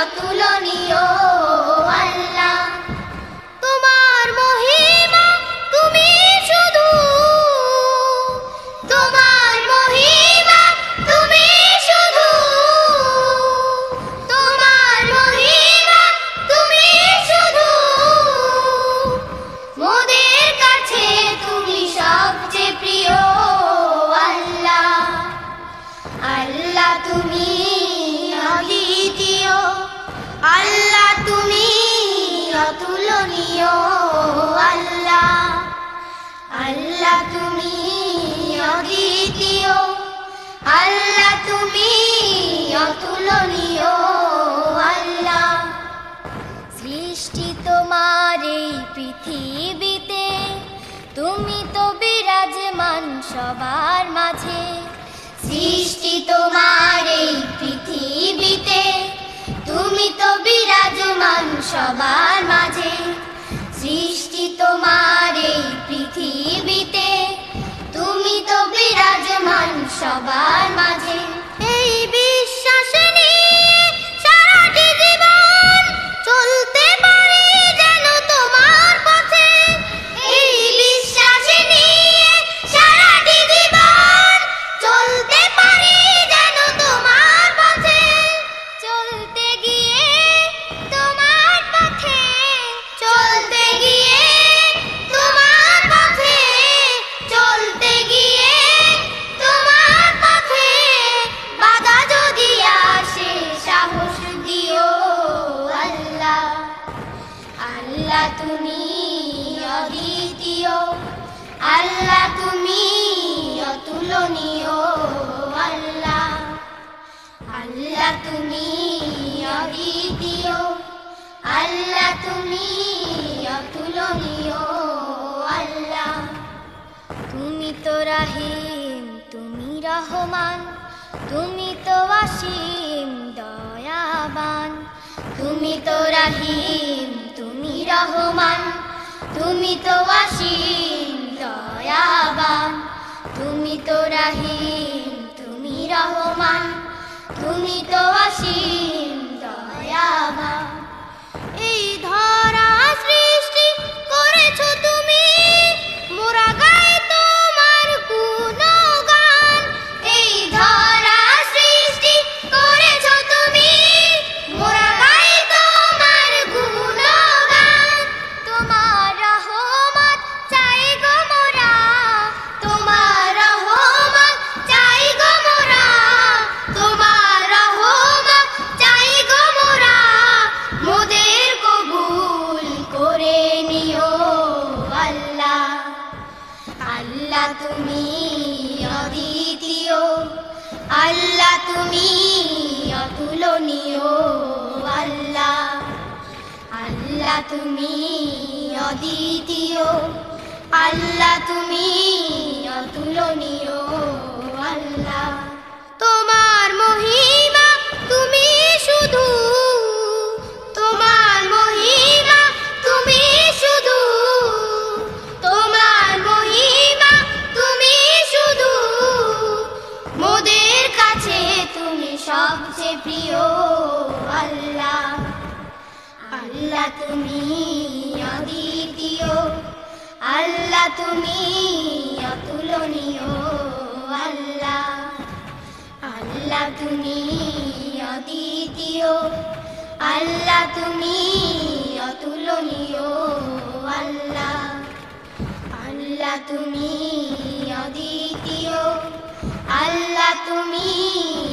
অতুলনীয় আল্লাহ তোমার মহিমা তুমি শুধু তোমার মহিমা তুমি শুধু তোমার মহিমা তুমি শুধু মোদের কাছে তুমি সবচেয়ে প্রিয় আল্লাহ আল্লাহ তুমি অদ্বিতীয় আল্লাহ তুমি অতুলনীয় আল্লাহ আল্লাহ তুমি অদ্বিতীয় আল্লাহ তুমি অতুলনীয় আল্লাহ সৃষ্টি তোমার এই পৃথিবীতে তুমি তো বিরাজমান সবার মাঝে সৃষ্টি তোমার এই পৃথিবীতে তুমি তো বিরাজমান সবার মাঝে সৃষ্টি তোমার এই পৃথিবীতে তুমি তো বিরাজমান সবার মাঝে এই বিশ্বাস নিয়ে সারাটি জীবন চলতে পারি যেন তোমার পথে এই বিশ্বাস নিয়ে সারাটি জীবন চলতে পারি যেন তোমার পথে চলতে গিয়ে তোমার পথে চলতে গিয়ে তোমার পথে চলতে গিয়ে তোমার পথে বাধা যদি আসে সাহস দিও আল্লাহ আল্লাহ তুমি অদ্বিতীয় আল্লাহ তুমি অতুলনীয় আল্লাহ আল্লাহ তুমি অদ্বিতীয় আল্লাহ তুমি অতুলনীয় আল্লাহ তুমি তো রহিম তুমি রহমান তুমি তো অসীম দয়াবান তুমি তো রহিম তুমি রহমান তুমি তো অসীম দয়াবান তুমি তো রহিম তুমি রহমান তুমি তো অসীম দয়াবান এই ধরা সৃষ্টি করেছো তুমি মোরা গাই তোমার গুণগান এই ধরা সৃষ্টি করেছো তুমি মোরা গাই তোমার গুণগান তোমার রহমত চাই গো মোরা তোমার রহমত চাই গো মোরা তোমার রহমত চাই গো মোরা মোদের কবুল করে নিও আল্লাহ আল্লাহ তুমি অদ্বিতীয় আল্লাহ তুমি অতুলনীয় আল্লাহ আল্লাহ তুমি অদ্বিতীয় আল্লাহ তুমি অতুলনীয় আল্লাহ তোমার মহিমা তুমি শুধু তোমার মহিমা তুমি শুধু তোমার মহিমা তুমি শুধু মোদের কাছে তুমি সবচেয়ে প্রিয় আল্লাহ আল্লাহ তুমি অদ্বিতীয় আল্লাহ তুমি অতুলনীয় আল্লাহ আল্লাহ তুমি অদ্বিতীয় আল্লাহ তুমি অতুলনীয় আল্লাহ আল্লাহ তুমি অদ্বিতীয় আল্লাহ তুমি